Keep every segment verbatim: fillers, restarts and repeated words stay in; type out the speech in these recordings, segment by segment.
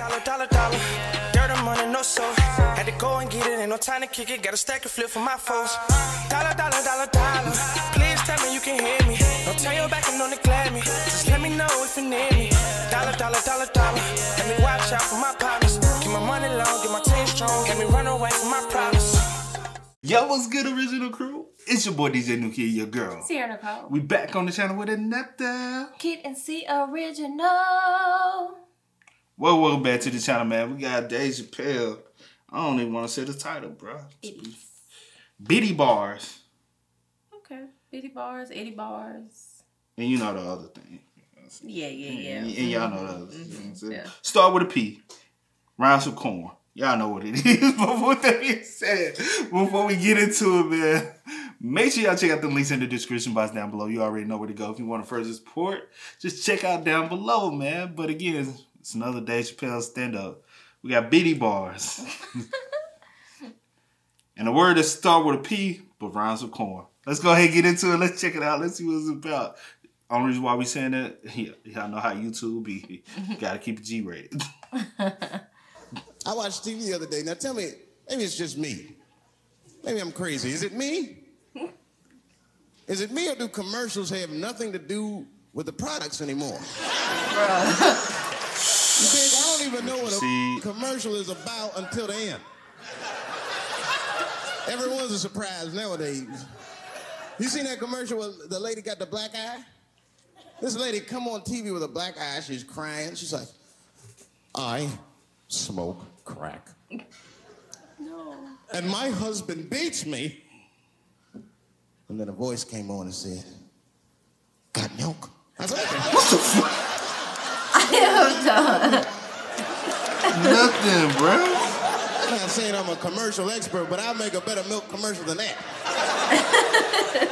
dollar, dollar, dollar. Dirt and money, no soul. Had to go and get it, ain't no time to kick it. Got a stack and flip for my foes. Dollar, dollar, dollar, dollar. Please tell me you can hear me. Don't turn your back and don't neglect me. Just let me know if you need me. Dollar, dollar, dollar, dollar. Let me watch out for my partners. Get my money long, get my team strong. Let me run away from my problems. Yo, what's good, original crew? It's your boy D J New Kidd, your girl Ciara Nicole. We back on the channel with another Kidd and Cee Original. Well, welcome back to the channel, man. We got Deja Pell. I don't even want to say the title, bro. Bitties. Bitty bars. Okay, bitty bars, itty bars. And you know the other thing. Yeah, yeah, yeah. And, and y'all know the other mm-hmm. thing. Yeah. Start with a P. Rhymes with corn. Y'all know what it is. But with that being said, before we get into it, man, make sure y'all check out the links in the description box down below. You already know where to go. If you want to further support, just check out down below, man. But again, it's another Dave Chappelle stand-up. We got bitty bars. And a word that starts with a P, but rhymes with corn. Let's go ahead and get into it. Let's check it out. Let's see what it's about. Only reason why we saying that, y'all know how YouTube be. Gotta keep it G-rated. I watched T V the other day. Now tell me, maybe it's just me. Maybe I'm crazy. Is it me? Is it me, or do commercials have nothing to do with the products anymore? You think I don't even know what a See, commercial is about until the end. Everyone's a surprise nowadays. You seen that commercial where the lady got the black eye? This lady come on T V with a black eye. She's crying. She's like, I smoke crack. No. And my husband beats me. And then a voice came on and said, got milk? I was like, what the fuck? I am done. Nothing, bro. I'm not saying I'm a commercial expert, but I'll make a better milk commercial than that.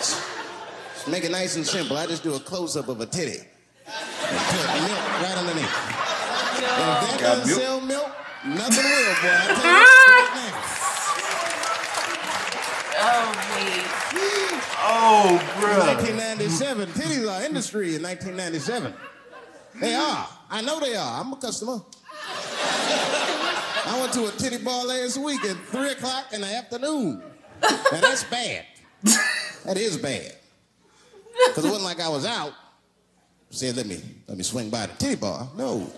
Just make it nice and simple. I just do a close-up of a titty. And put milk right underneath. And if that doesn't milk. sell milk, nothing will, boy. I tell you right now. Oh, wait. Oh, bro. nineteen ninety-seven. Titties are industry in nineteen ninety-seven. They are. I know they are. I'm a customer. I went to a titty bar last week at three o'clock in the afternoon. Now, that's bad. That is bad. Because it wasn't like I was out. Said, let me, let me swing by the titty bar. No.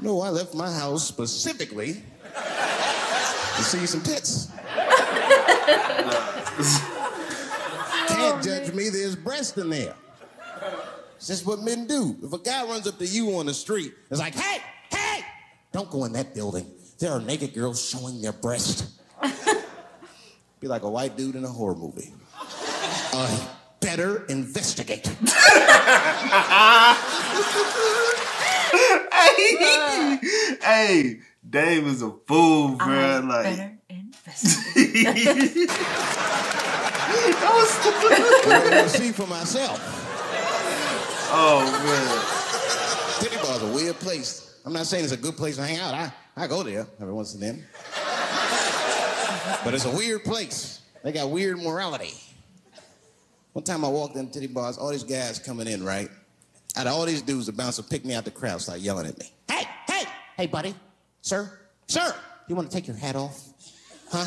No, I left my house specifically to see some tits. Can't judge me, there's breasts in there. It's just what men do. If a guy runs up to you on the street, it's like, hey, hey, don't go in that building. There are naked girls showing their breasts. Be like a white dude in a horror movie. Uh, better investigate. Hey, hey, Dave is a fool, bro. I'm like, better investigate. That was stupid. I'm gonna see for myself. Oh man, titty bar's a weird place. I'm not saying it's a good place to hang out. I I go there every once in a while. But it's a weird place. They got weird morality. One time I walked in titty bars, all these guys coming in, right? Out of all these dudes, the bouncer picked me out the crowd, started yelling at me. Hey, hey, hey, buddy, sir, sir, you want to take your hat off? Huh?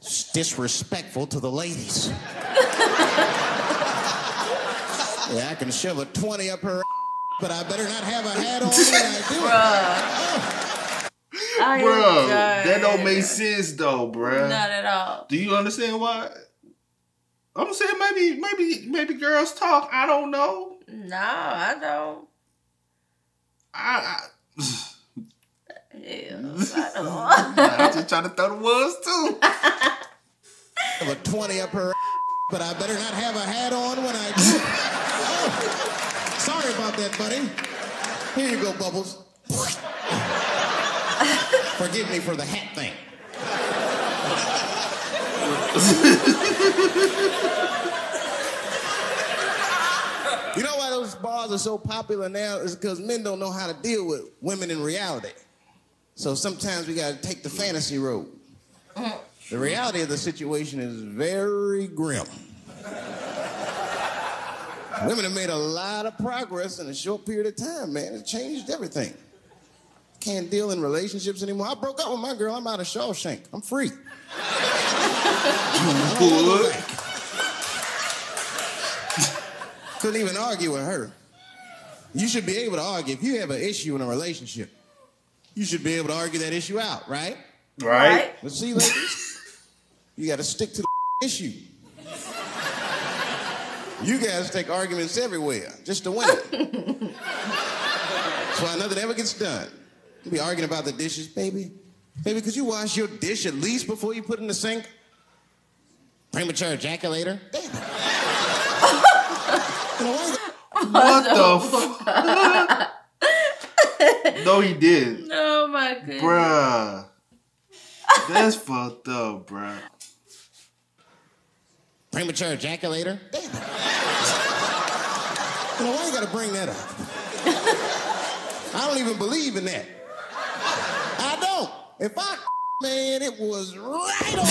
It's disrespectful to the ladies. Yeah, I can shove a twenty up her but I better not have a hat on when I do. Bruh. Bro, that don't make sense, though, bruh. Not at all. Do you understand why? I'm saying maybe, maybe, maybe girls talk. I don't know. No, I don't. I, I yeah, I don't. I'm just trying to throw the ones too. I have a twenty up her, but I better not have a hat on when I. Oh, sorry about that, buddy. Here you go, Bubbles. Forgive me for the hat thing. You know why those bars are so popular now is because men don't know how to deal with women in reality. So sometimes we gotta take the fantasy road. The reality of the situation is very grim. Women have made a lot of progress in a short period of time, man. It changed everything. Can't deal in relationships anymore. I broke up with my girl. I'm out of Shawshank. I'm free. Couldn't even argue with her. You should be able to argue. If you have an issue in a relationship, you should be able to argue that issue out, right? Right. But see, ladies, you got to stick to the issue. You guys take arguments everywhere, just to win it. So I know that ever gets done. You'll be arguing about the dishes. Baby, baby, could you wash your dish at least before you put it in the sink? Premature ejaculator? Damn it. What the fuck? No, he did. Oh, my goodness. Bruh. That's fucked up, bruh. Premature ejaculator? Damn it. You know, why you gotta bring that up? I don't even believe in that. I don't. If I, man, it was right on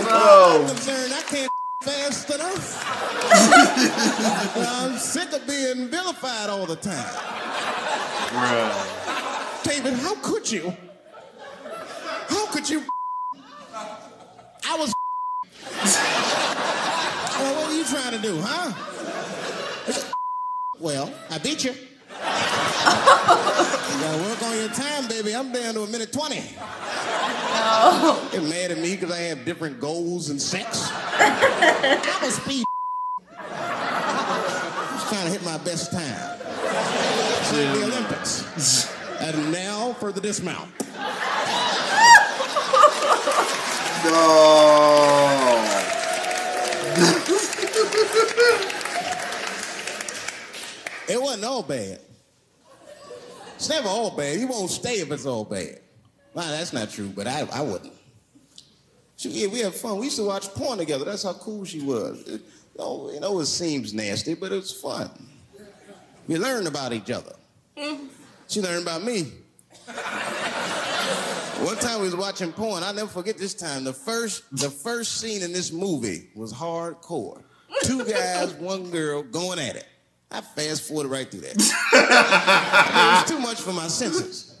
time. No. I'm concerned I can't fast enough. I'm sick of being vilified all the time. Bruh. David, how could you? How could you? I was. Well, what were you trying to do, huh? Well, I beat you. You gotta work on your time, baby. I'm down to a minute twenty. No. They're mad at me because I have different goals and sex. I was speed. I was trying to hit my best time. Yeah. At the Olympics. And now for the dismount. No. It wasn't all bad. It's never all bad. You won't stay if it's all bad. Nah, that's not true, but I, I wouldn't. She, yeah, we had fun. We used to watch porn together. That's how cool she was. It, no, you know, it seems nasty, but it was fun. We learned about each other. Mm. She learned about me. One time we was watching porn. I'll never forget this time. The first, the first scene in this movie was hardcore. Two guys, one girl, going at it. I fast forwarded right through that. It was too much for my senses.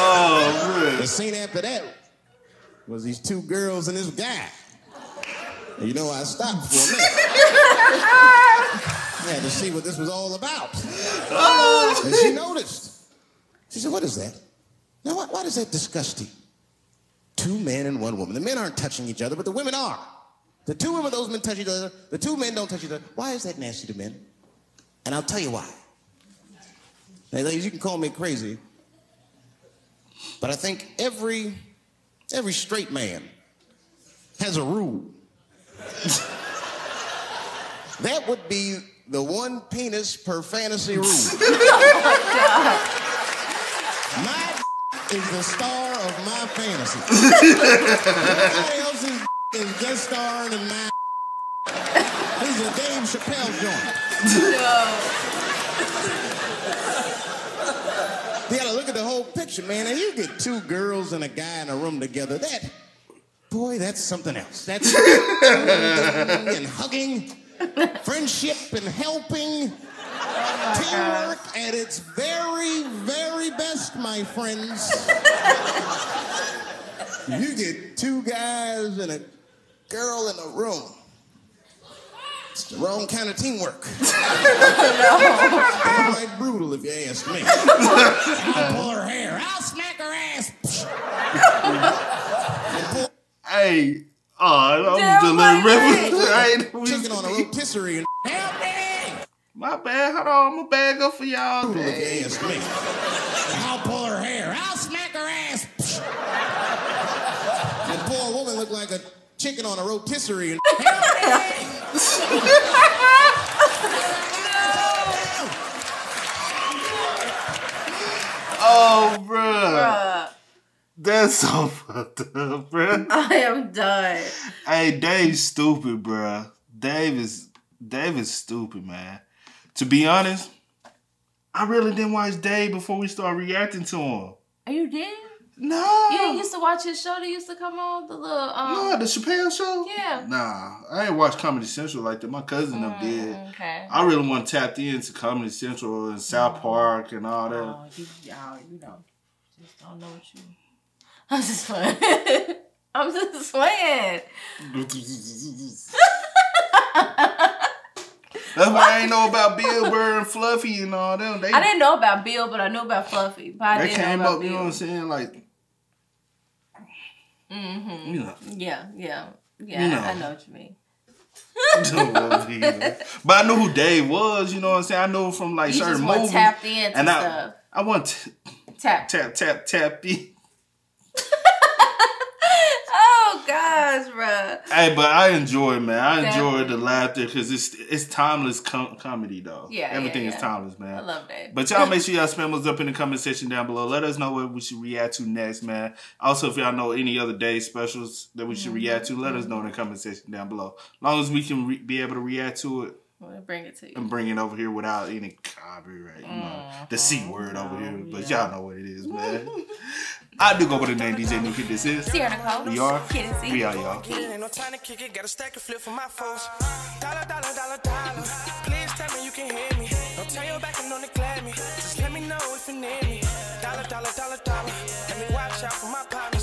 Oh, really? The scene after that was these two girls and this guy. And you know, I stopped for a minute. I had to see what this was all about. Oh. And she noticed. She said, what is that? Now, why, why does that disgust you? Two men and one woman. The men aren't touching each other, but the women are. The two women, those men touch each other. The two men don't touch each other. Why is that nasty to men? And I'll tell you why. Now, ladies, you can call me crazy, but I think every, every straight man has a rule. That would be the one penis per fantasy rule. Oh my God. My is the star of my fantasy. Everybody else's is guest starring in my. This is a Dave Chappelle joint. No. You gotta look at the whole picture, man. And you get two girls and a guy in a room together. That, boy, that's something else. That's and hugging. Friendship and helping, oh teamwork God. At its very, very best, my friends. You get two guys and a girl in a room. It's the wrong kind of teamwork. No. It's quite brutal, if you ask me. I'll pull her hair. I'll smack her ass. Hey. Oh, I'm delivering. Right? Chicken on a rotisserie and help me! My bad. Hold on. I'm going to bag up for y'all. Yes, me. I'll pull her hair. I'll smack her ass. That poor woman looked like a chicken on a rotisserie and help me! Oh, bruh. bruh. That's so fucked up, bruh. I am done. Hey, Dave's stupid, bruh. Dave is, Dave is stupid, man. To be honest, I really didn't watch Dave before we started reacting to him. Are you dead? No. You didn't used to watch his show that used to come on? The little... Um... No, the Chappelle Show? Yeah. Nah, I ain't watched Comedy Central like that. My cousin mm, them did. Okay. I really want to tap into Comedy Central and South Park and all that. Oh, you, y'all, you know, just don't know what you... I'm just playing. I'm just playing. That's why I ain't know about Bill Burr and Fluffy and all them. They, I didn't know about Bill, but I knew about Fluffy. But I they didn't came know about up, Bill. You know what I'm saying? Like, mm-hmm. You know. Yeah, yeah, yeah. You know. I, I know what you mean. But I knew who Dave was. You know what I'm saying? I know from like you certain movies. Tapped into and I, stuff. I want to tap, tap, tap, tap in. Oh gosh, bro. Hey, but I enjoy it, man. I enjoy Definitely. the laughter because it's it's timeless com comedy, though. Yeah, everything yeah, yeah. is timeless, man. I love that. But y'all make sure y'all spam us up in the comment section down below. Let us know what we should react to next, man. Also, if y'all know any other day specials that we should mm-hmm. react to, let mm-hmm. us know in the comment section down below. As long as we can re be able to react to it. We'll bring it to you. And bring it over here without any copyright. You know, mm -hmm. the C word over here. But y'all yeah. know what it is, man. I do go by the name D J New Kidd. This is Ciara Nicole. We are Kidd and Cee. We are, y'all. Ain't no time to kick it. Got a stack and flip for my folks. Dollar, dollar, dollar, dollar. Please tell me you can hear me. Don't turn your back and don't declare me. Just let me know if you need me. Dollar, dollar, dollar, dollar. Let me watch out for my partner.